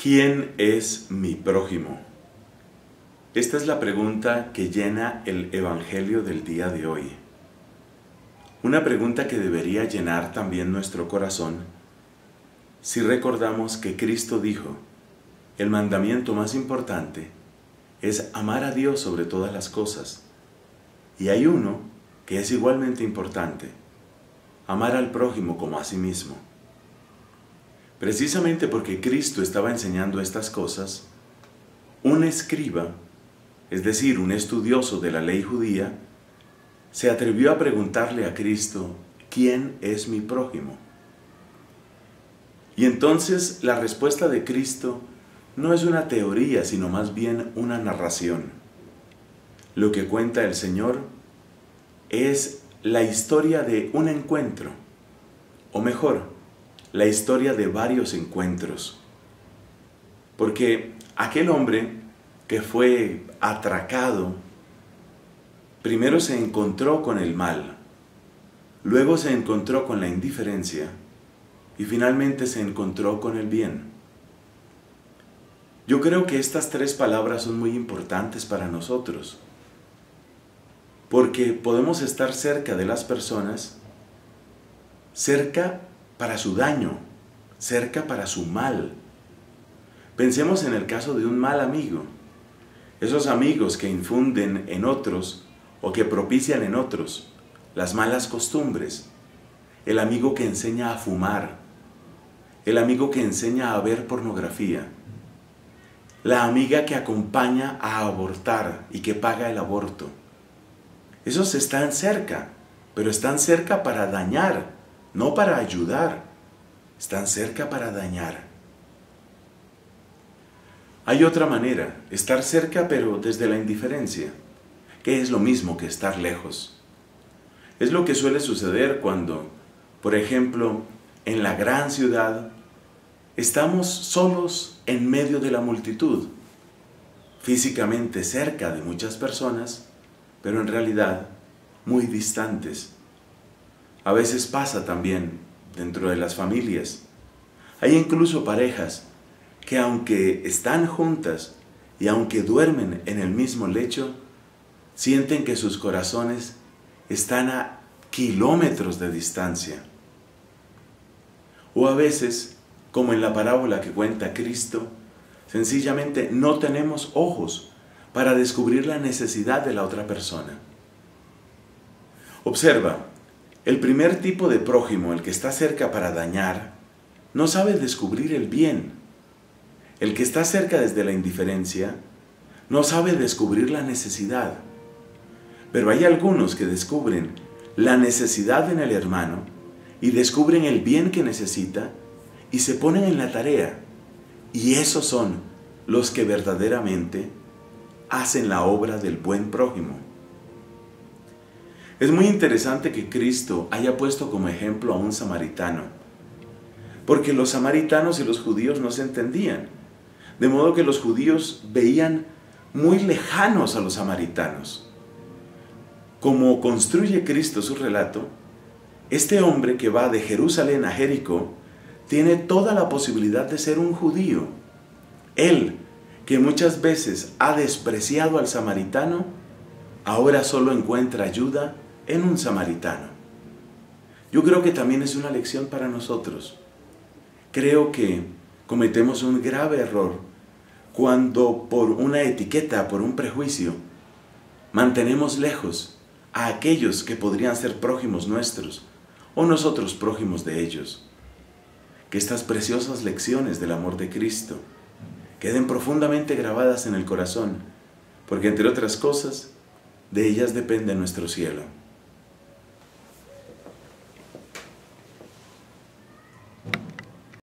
¿Quién es mi prójimo? Esta es la pregunta que llena el Evangelio del día de hoy. Una pregunta que debería llenar también nuestro corazón si recordamos que Cristo dijo: el mandamiento más importante es amar a Dios sobre todas las cosas. Y hay uno que es igualmente importante: amar al prójimo como a sí mismo. Precisamente porque Cristo estaba enseñando estas cosas, un escriba, es decir, un estudioso de la ley judía, se atrevió a preguntarle a Cristo: ¿quién es mi prójimo? Y entonces la respuesta de Cristo no es una teoría, sino más bien una narración. Lo que cuenta el Señor es la historia de un encuentro, o mejor, la historia de varios encuentros. Porque aquel hombre que fue atracado, primero se encontró con el mal, luego se encontró con la indiferencia y finalmente se encontró con el bien. Yo creo que estas tres palabras son muy importantes para nosotros, porque podemos estar cerca de las personas, cerca para su daño, cerca para su mal. Pensemos en el caso de un mal amigo, esos amigos que infunden en otros o que propician en otros las malas costumbres, el amigo que enseña a fumar, el amigo que enseña a ver pornografía, la amiga que acompaña a abortar y que paga el aborto. Esos están cerca, pero están cerca para dañar, no para ayudar, están cerca para dañar. Hay otra manera, estar cerca pero desde la indiferencia, que es lo mismo que estar lejos. Es lo que suele suceder cuando, por ejemplo, en la gran ciudad, estamos solos en medio de la multitud, físicamente cerca de muchas personas, pero en realidad muy distantes. A veces pasa también dentro de las familias. Hay incluso parejas que, aunque están juntas y aunque duermen en el mismo lecho, sienten que sus corazones están a kilómetros de distancia. O a veces, como en la parábola que cuenta Cristo, sencillamente no tenemos ojos para descubrir la necesidad de la otra persona. Observa. El primer tipo de prójimo, el que está cerca para dañar, no sabe descubrir el bien. El que está cerca desde la indiferencia no sabe descubrir la necesidad. Pero hay algunos que descubren la necesidad en el hermano y descubren el bien que necesita y se ponen en la tarea. Y esos son los que verdaderamente hacen la obra del buen prójimo. Es muy interesante que Cristo haya puesto como ejemplo a un samaritano, porque los samaritanos y los judíos no se entendían, de modo que los judíos veían muy lejanos a los samaritanos. Como construye Cristo su relato, este hombre que va de Jerusalén a Jericó tiene toda la posibilidad de ser un judío. Él, que muchas veces ha despreciado al samaritano, ahora solo encuentra ayuda en un samaritano. Yo creo que también es una lección para nosotros. Creo que cometemos un grave error cuando por una etiqueta, por un prejuicio, mantenemos lejos a aquellos que podrían ser prójimos nuestros o nosotros prójimos de ellos. Que estas preciosas lecciones del amor de Cristo queden profundamente grabadas en el corazón, porque entre otras cosas, de ellas depende nuestro cielo.